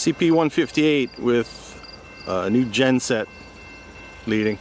CP 158 with a new genset leading.